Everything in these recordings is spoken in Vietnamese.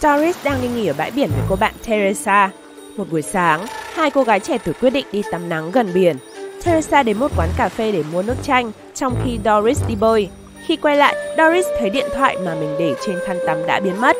Doris đang đi nghỉ ở bãi biển với cô bạn Teresa. Một buổi sáng, hai cô gái trẻ tuổi quyết định đi tắm nắng gần biển. Teresa đến một quán cà phê để mua nước chanh, trong khi Doris đi bơi. Khi quay lại, Doris thấy điện thoại mà mình để trên khăn tắm đã biến mất.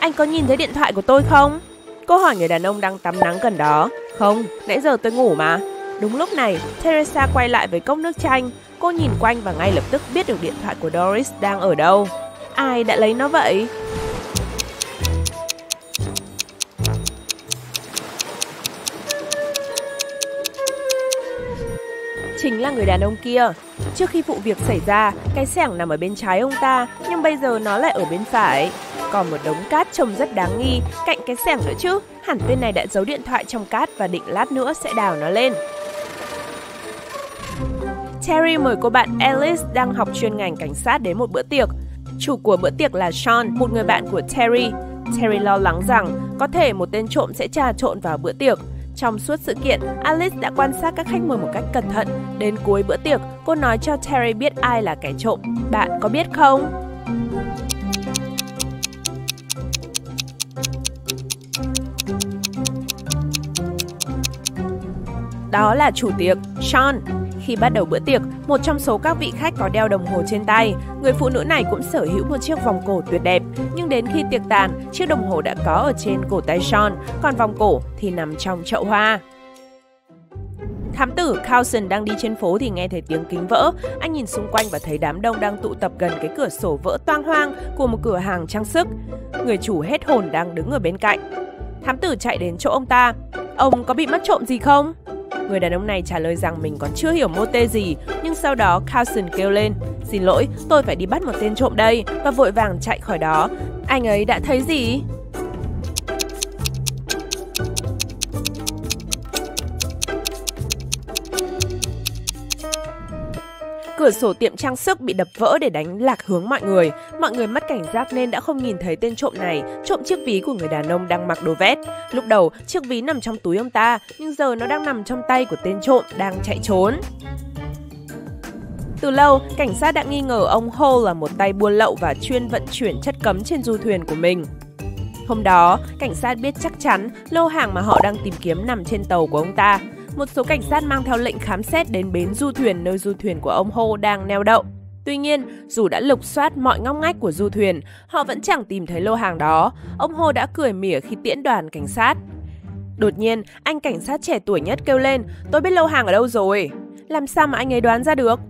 Anh có nhìn thấy điện thoại của tôi không? Cô hỏi người đàn ông đang tắm nắng gần đó. Không, nãy giờ tôi ngủ mà. Đúng lúc này, Teresa quay lại với cốc nước chanh. Cô nhìn quanh và ngay lập tức biết được điện thoại của Doris đang ở đâu. Ai đã lấy nó vậy? Chính là người đàn ông kia. Trước khi vụ việc xảy ra, cái xẻng nằm ở bên trái ông ta, nhưng bây giờ nó lại ở bên phải. Còn một đống cát trông rất đáng nghi cạnh cái xẻng nữa chứ. Hẳn tên này đã giấu điện thoại trong cát và định lát nữa sẽ đào nó lên. Terry mời cô bạn Alice đang học chuyên ngành cảnh sát đến một bữa tiệc. Chủ của bữa tiệc là Sean, một người bạn của Terry. Terry lo lắng rằng có thể một tên trộm sẽ trà trộn vào bữa tiệc. Trong suốt sự kiện, Alice đã quan sát các khách mời một cách cẩn thận. Đến cuối bữa tiệc, cô nói cho Terry biết ai là kẻ trộm. Bạn có biết không? Đó là chủ tiệc, Sean. Khi bắt đầu bữa tiệc, một trong số các vị khách có đeo đồng hồ trên tay. Người phụ nữ này cũng sở hữu một chiếc vòng cổ tuyệt đẹp. Nhưng đến khi tiệc tàn, chiếc đồng hồ đã có ở trên cổ tay Sean, còn vòng cổ thì nằm trong chậu hoa. Thám tử Carson đang đi trên phố thì nghe thấy tiếng kính vỡ. Anh nhìn xung quanh và thấy đám đông đang tụ tập gần cái cửa sổ vỡ toang hoang của một cửa hàng trang sức. Người chủ hết hồn đang đứng ở bên cạnh. Thám tử chạy đến chỗ ông ta. Ông có bị mất trộm gì không? Người đàn ông này trả lời rằng mình còn chưa hiểu mô tê gì, nhưng sau đó Carson kêu lên. Xin lỗi, tôi phải đi bắt một tên trộm đây, và vội vàng chạy khỏi đó. Anh ấy đã thấy gì? Cửa sổ tiệm trang sức bị đập vỡ để đánh lạc hướng mọi người. Mọi người mất cảnh giác nên đã không nhìn thấy tên trộm này trộm chiếc ví của người đàn ông đang mặc đồ vét. Lúc đầu, chiếc ví nằm trong túi ông ta, nhưng giờ nó đang nằm trong tay của tên trộm đang chạy trốn. Từ lâu, cảnh sát đã nghi ngờ ông Ho là một tay buôn lậu và chuyên vận chuyển chất cấm trên du thuyền của mình. Hôm đó, cảnh sát biết chắc chắn lô hàng mà họ đang tìm kiếm nằm trên tàu của ông ta. Một số cảnh sát mang theo lệnh khám xét đến bến du thuyền nơi du thuyền của ông Ho đang neo đậu. Tuy nhiên, dù đã lục soát mọi ngóc ngách của du thuyền, họ vẫn chẳng tìm thấy lô hàng đó. Ông Ho đã cười mỉa khi tiễn đoàn cảnh sát. Đột nhiên, anh cảnh sát trẻ tuổi nhất kêu lên, tôi biết lô hàng ở đâu rồi. Làm sao mà anh ấy đoán ra được?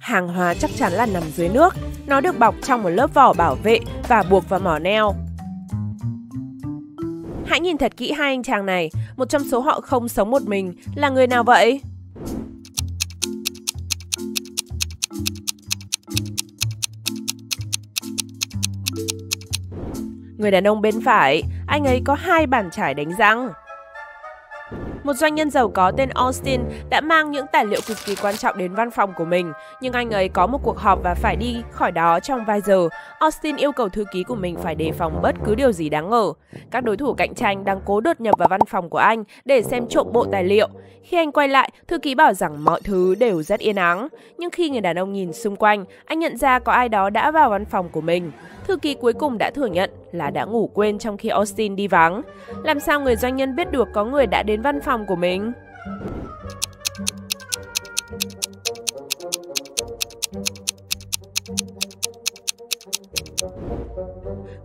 Hàng hóa chắc chắn là nằm dưới nước. Nó được bọc trong một lớp vỏ bảo vệ và buộc vào mỏ neo. Hãy nhìn thật kỹ hai anh chàng này. Một trong số họ không sống một mình. Là người nào vậy? Người đàn ông bên phải. Anh ấy có hai bàn chải đánh răng. Một doanh nhân giàu có tên Austin đã mang những tài liệu cực kỳ quan trọng đến văn phòng của mình, nhưng anh ấy có một cuộc họp và phải đi khỏi đó trong vài giờ. Austin yêu cầu thư ký của mình phải đề phòng bất cứ điều gì đáng ngờ. Các đối thủ cạnh tranh đang cố đột nhập vào văn phòng của anh để xem trộm bộ tài liệu. Khi anh quay lại, thư ký bảo rằng mọi thứ đều rất yên ắng. Nhưng khi người đàn ông nhìn xung quanh, anh nhận ra có ai đó đã vào văn phòng của mình. Thư ký cuối cùng đã thừa nhận là đã ngủ quên trong khi Austin đi vắng. Làm sao người doanh nhân biết được có người đã đến văn phòng của mình?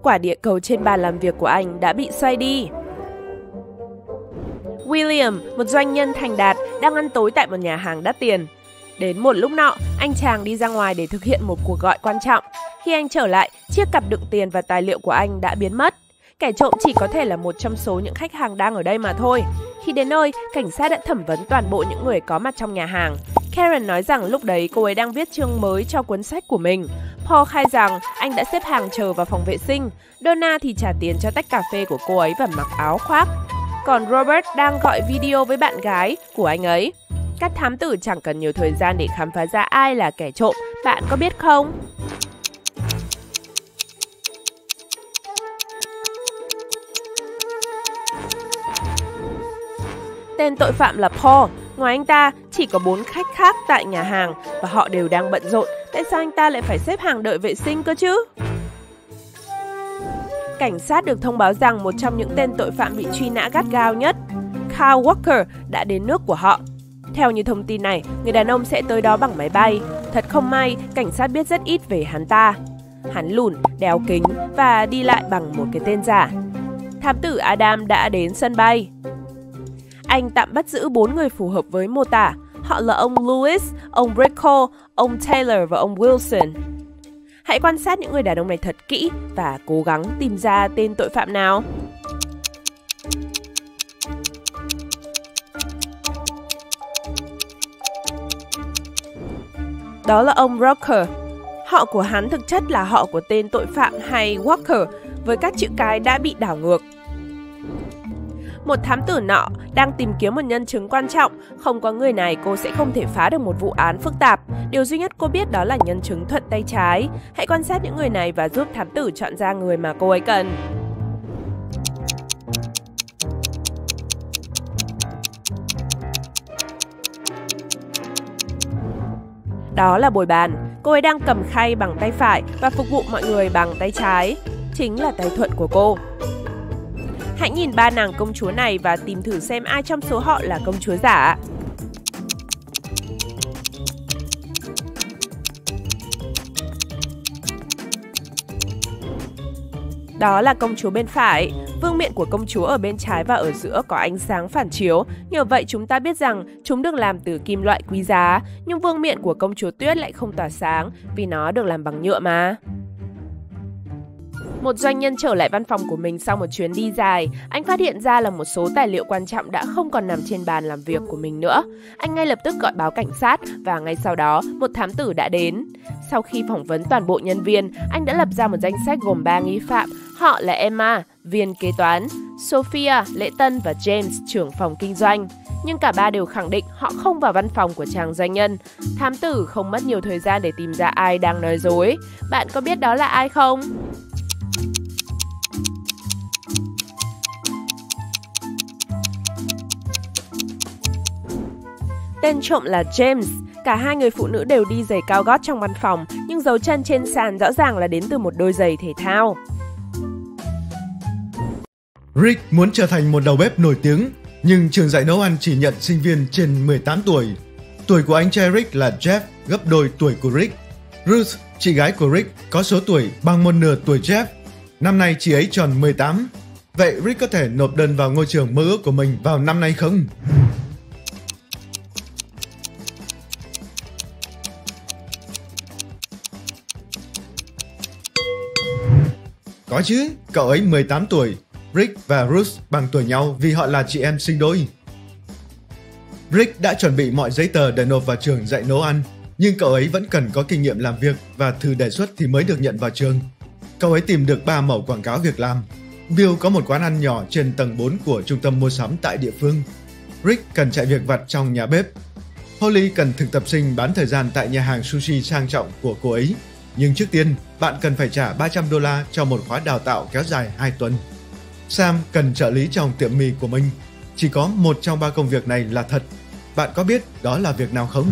Quả địa cầu trên bàn làm việc của anh đã bị xoay đi. William, một doanh nhân thành đạt, đang ăn tối tại một nhà hàng đắt tiền. Đến một lúc nọ, anh chàng đi ra ngoài để thực hiện một cuộc gọi quan trọng. Khi anh trở lại, chiếc cặp đựng tiền và tài liệu của anh đã biến mất. Kẻ trộm chỉ có thể là một trong số những khách hàng đang ở đây mà thôi. Khi đến nơi, cảnh sát đã thẩm vấn toàn bộ những người có mặt trong nhà hàng. Karen nói rằng lúc đấy cô ấy đang viết chương mới cho cuốn sách của mình. Paul khai rằng anh đã xếp hàng chờ vào phòng vệ sinh. Donna thì trả tiền cho tách cà phê của cô ấy và mặc áo khoác. Còn Robert đang gọi video với bạn gái của anh ấy. Các thám tử chẳng cần nhiều thời gian để khám phá ra ai là kẻ trộm. Bạn có biết không? Tên tội phạm là Paul. Ngoài anh ta, chỉ có 4 khách khác tại nhà hàng và họ đều đang bận rộn. Tại sao anh ta lại phải xếp hàng đợi vệ sinh cơ chứ? Cảnh sát được thông báo rằng một trong những tên tội phạm bị truy nã gắt gao nhất, Carl Walker, đã đến nước của họ. Theo như thông tin này, người đàn ông sẽ tới đó bằng máy bay. Thật không may, cảnh sát biết rất ít về hắn ta. Hắn lùn, đeo kính và đi lại bằng một cái tên giả. Thám tử Adam đã đến sân bay. Anh tạm bắt giữ 4 người phù hợp với mô tả. Họ là ông Lewis, ông Brisco, ông Taylor và ông Wilson. Hãy quan sát những người đàn ông này thật kỹ và cố gắng tìm ra tên tội phạm nào. Đó là ông Walker. Họ của hắn thực chất là họ của tên tội phạm hay Walker với các chữ cái đã bị đảo ngược. Một thám tử nọ đang tìm kiếm một nhân chứng quan trọng. Không có người này, cô sẽ không thể phá được một vụ án phức tạp. Điều duy nhất cô biết đó là nhân chứng thuận tay trái. Hãy quan sát những người này và giúp thám tử chọn ra người mà cô ấy cần. Đó là bồi bàn. Cô ấy đang cầm khay bằng tay phải và phục vụ mọi người bằng tay trái. Chính là tay thuận của cô. Hãy nhìn 3 nàng công chúa này và tìm thử xem ai trong số họ là công chúa giả. Đó là công chúa bên phải. Vương miện của công chúa ở bên trái và ở giữa có ánh sáng phản chiếu. Nhờ vậy chúng ta biết rằng chúng được làm từ kim loại quý giá. Nhưng vương miện của công chúa tuyết lại không tỏa sáng vì nó được làm bằng nhựa mà. Một doanh nhân trở lại văn phòng của mình sau một chuyến đi dài. Anh phát hiện ra là một số tài liệu quan trọng đã không còn nằm trên bàn làm việc của mình nữa. Anh ngay lập tức gọi báo cảnh sát và ngay sau đó một thám tử đã đến. Sau khi phỏng vấn toàn bộ nhân viên, anh đã lập ra một danh sách gồm 3 nghi phạm. Họ là Emma, viên kế toán, Sophia, lễ tân và James, trưởng phòng kinh doanh. Nhưng cả 3 đều khẳng định họ không vào văn phòng của chàng doanh nhân. Thám tử không mất nhiều thời gian để tìm ra ai đang nói dối. Bạn có biết đó là ai không? Tên trộm là James. Cả 2 người phụ nữ đều đi giày cao gót trong văn phòng, nhưng dấu chân trên sàn rõ ràng là đến từ một đôi giày thể thao. Rick muốn trở thành một đầu bếp nổi tiếng, nhưng trường dạy nấu ăn chỉ nhận sinh viên trên 18 tuổi. Tuổi của anh trai Rick là Jeff, gấp đôi tuổi của Rick. Ruth, chị gái của Rick, có số tuổi bằng 1/2 tuổi Jeff. Năm nay chị ấy tròn 18. Vậy Rick có thể nộp đơn vào ngôi trường mơ ước của mình vào năm nay không? Có chứ, cậu ấy 18 tuổi. Rick và Ruth bằng tuổi nhau vì họ là chị em sinh đôi. Rick đã chuẩn bị mọi giấy tờ để nộp vào trường dạy nấu ăn, nhưng cậu ấy vẫn cần có kinh nghiệm làm việc và thư đề xuất thì mới được nhận vào trường. Cậu ấy tìm được 3 mẫu quảng cáo việc làm. Bill có một quán ăn nhỏ trên tầng 4 của trung tâm mua sắm tại địa phương. Rick cần chạy việc vặt trong nhà bếp. Holly cần thực tập sinh bán thời gian tại nhà hàng sushi sang trọng của cô ấy. Nhưng trước tiên, bạn cần phải trả $300 cho một khóa đào tạo kéo dài 2 tuần. Sam cần trợ lý trong tiệm mì của mình. Chỉ có một trong 3 công việc này là thật. Bạn có biết đó là việc nào không?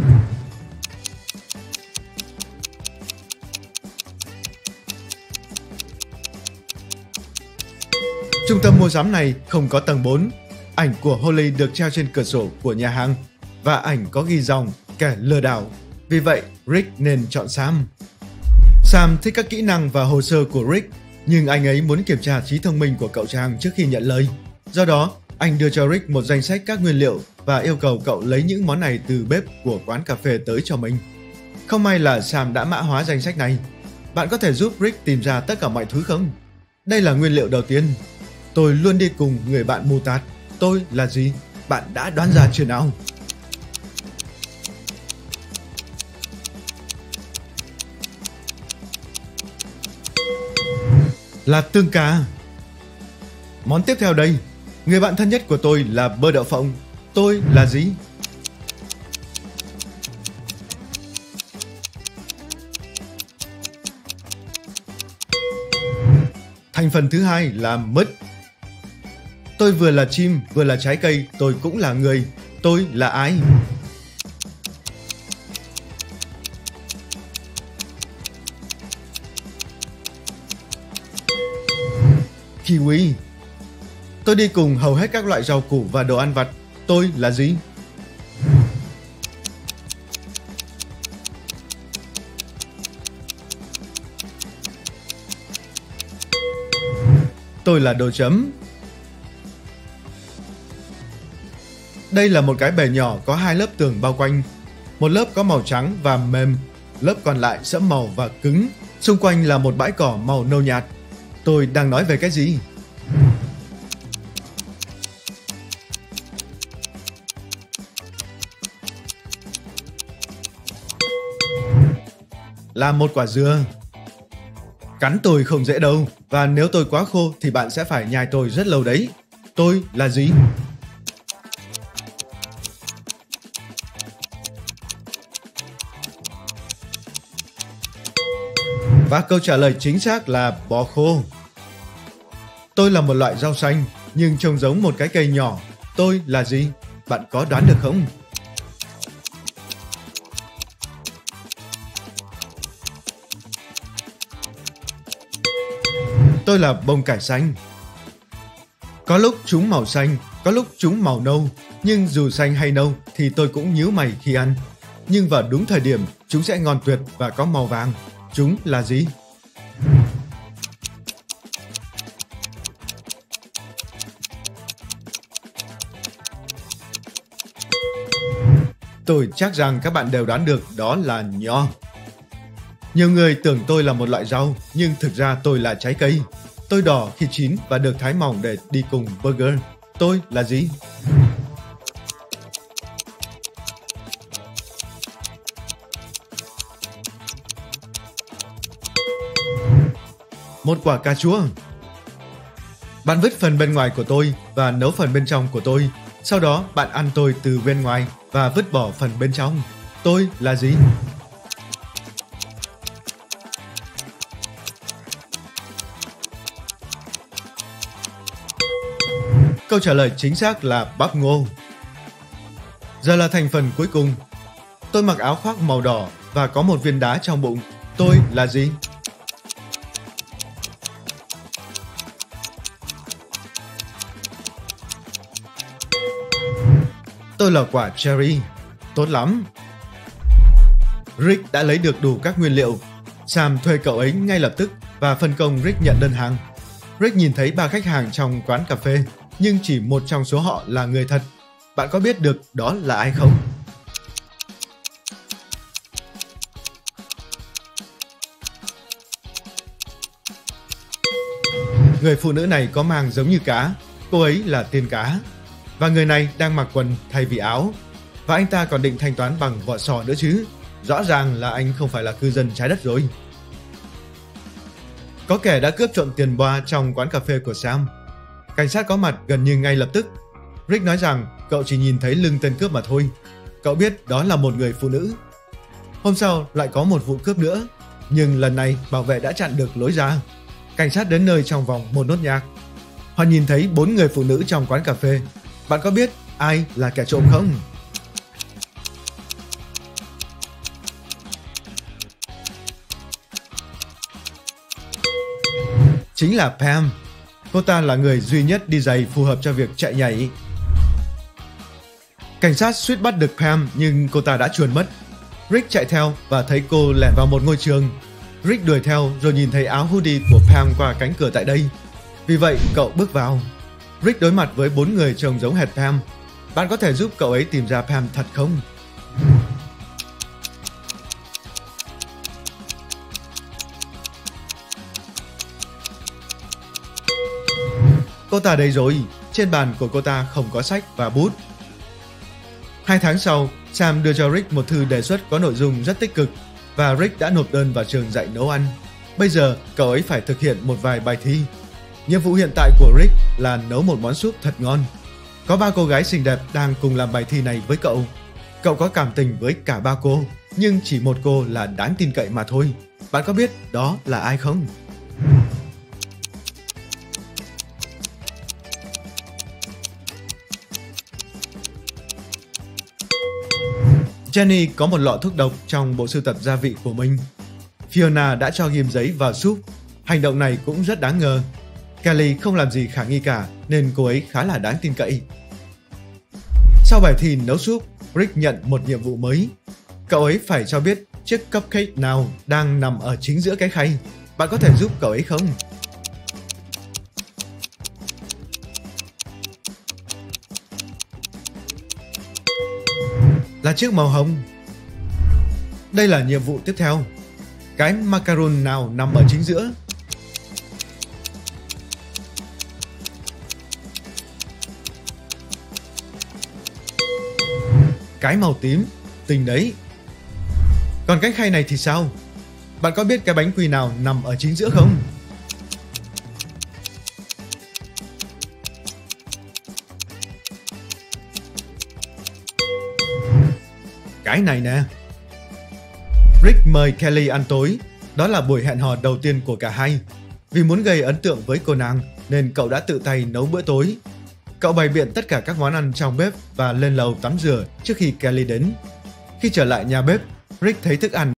Trung tâm mua sắm này không có tầng 4. Ảnh của Holly được treo trên cửa sổ của nhà hàng và ảnh có ghi dòng kẻ lừa đảo. Vì vậy, Rick nên chọn Sam. Sam thích các kỹ năng và hồ sơ của Rick, nhưng anh ấy muốn kiểm tra trí thông minh của cậu chàng trước khi nhận lời. Do đó, anh đưa cho Rick một danh sách các nguyên liệu và yêu cầu cậu lấy những món này từ bếp của quán cà phê tới cho mình. Không may là Sam đã mã hóa danh sách này. Bạn có thể giúp Rick tìm ra tất cả mọi thứ không? Đây là nguyên liệu đầu tiên. Tôi luôn đi cùng người bạn mù tạt. Tôi là gì? Bạn đã đoán ra chưa nào? Là tương cá. Món tiếp theo đây. Người bạn thân nhất của tôi là bơ đậu phộng. Tôi là gì? Thành phần thứ hai là mứt. Tôi vừa là chim, vừa là trái cây, tôi cũng là người. Tôi là ai? Kiwi. Tôi đi cùng hầu hết các loại rau củ và đồ ăn vặt. Tôi là gì? Tôi là đồ chấm. Đây là một cái bể nhỏ có hai lớp tường bao quanh. Một lớp có màu trắng và mềm, lớp còn lại sẫm màu và cứng. Xung quanh là một bãi cỏ màu nâu nhạt. Tôi đang nói về cái gì? Là một quả dừa. Cắn tôi không dễ đâu, và nếu tôi quá khô thì bạn sẽ phải nhai tôi rất lâu đấy. Tôi là gì? Và câu trả lời chính xác là bó khô. Tôi là một loại rau xanh, nhưng trông giống một cái cây nhỏ. Tôi là gì? Bạn có đoán được không? Tôi là bông cải xanh. Có lúc chúng màu xanh, có lúc chúng màu nâu. Nhưng dù xanh hay nâu thì tôi cũng nhíu mày khi ăn. Nhưng vào đúng thời điểm, chúng sẽ ngon tuyệt và có màu vàng. Chúng là gì? Tôi chắc rằng các bạn đều đoán được đó là nho. Nhiều người tưởng tôi là một loại rau, nhưng thực ra tôi là trái cây. Tôi đỏ khi chín và được thái mỏng để đi cùng burger. Tôi là gì? Một quả cà chua. Bạn vứt phần bên ngoài của tôi và nấu phần bên trong của tôi. Sau đó bạn ăn tôi từ bên ngoài và vứt bỏ phần bên trong. Tôi là gì? Câu trả lời chính xác là bắp ngô. Giờ là thành phần cuối cùng. Tôi mặc áo khoác màu đỏ và có một viên đá trong bụng. Tôi là gì? Tôi là quả cherry. Tốt lắm. Rick đã lấy được đủ các nguyên liệu. Sam thuê cậu ấy ngay lập tức và phân công Rick nhận đơn hàng. Rick nhìn thấy 3 khách hàng trong quán cà phê, nhưng chỉ một trong số họ là người thật. Bạn có biết được đó là ai không? Người phụ nữ này có mang giống như cá. Cô ấy là tiên cá. Và người này đang mặc quần thay vì áo. Và anh ta còn định thanh toán bằng vỏ sò nữa chứ. Rõ ràng là anh không phải là cư dân trái đất rồi. Có kẻ đã cướp trộm tiền boa trong quán cà phê của Sam. Cảnh sát có mặt gần như ngay lập tức. Rick nói rằng cậu chỉ nhìn thấy lưng tên cướp mà thôi. Cậu biết đó là một người phụ nữ. Hôm sau lại có một vụ cướp nữa. Nhưng lần này bảo vệ đã chặn được lối ra. Cảnh sát đến nơi trong vòng một nốt nhạc. Họ nhìn thấy 4 người phụ nữ trong quán cà phê. Bạn có biết ai là kẻ trộm không? Chính là Pam. Cô ta là người duy nhất đi giày phù hợp cho việc chạy nhảy. Cảnh sát suýt bắt được Pam nhưng cô ta đã chuồn mất. Rick chạy theo và thấy cô lẻn vào một ngôi trường. Rick đuổi theo rồi nhìn thấy áo hoodie của Pam qua cánh cửa tại đây. Vì vậy cậu bước vào. Rick đối mặt với 4 người trông giống hệt Pam. Bạn có thể giúp cậu ấy tìm ra Pam thật không? Cô ta đây rồi. Trên bàn của cô ta không có sách và bút. 2 tháng sau, Sam đưa cho Rick một thư đề xuất có nội dung rất tích cực và Rick đã nộp đơn vào trường dạy nấu ăn. Bây giờ, cậu ấy phải thực hiện một vài bài thi. Nhiệm vụ hiện tại của Rick là nấu một món súp thật ngon. Có 3 cô gái xinh đẹp đang cùng làm bài thi này với cậu. Cậu có cảm tình với cả 3 cô, nhưng chỉ một cô là đáng tin cậy mà thôi. Bạn có biết đó là ai không? Jenny có một lọ thuốc độc trong bộ sưu tập gia vị của mình. Fiona đã cho ghim giấy vào súp. Hành động này cũng rất đáng ngờ. Kelly không làm gì khả nghi cả nên cô ấy khá là đáng tin cậy. Sau bài thi nấu súp, Rick nhận một nhiệm vụ mới. Cậu ấy phải cho biết chiếc cupcake nào đang nằm ở chính giữa cái khay. Bạn có thể giúp cậu ấy không? Là chiếc màu hồng. Đây là nhiệm vụ tiếp theo. Cái macaron nào nằm ở chính giữa? Cái màu tím. Tình đấy. Còn cái khay này thì sao? Bạn có biết cái bánh quy nào nằm ở chính giữa không? Cái này nè. Rick mời Kelly ăn tối. Đó là buổi hẹn hò đầu tiên của cả hai. Vì muốn gây ấn tượng với cô nàng nên cậu đã tự tay nấu bữa tối. Cậu bày biện tất cả các món ăn trong bếp và lên lầu tắm rửa trước khi Kelly đến. Khi trở lại nhà bếp, Rick thấy thức ăn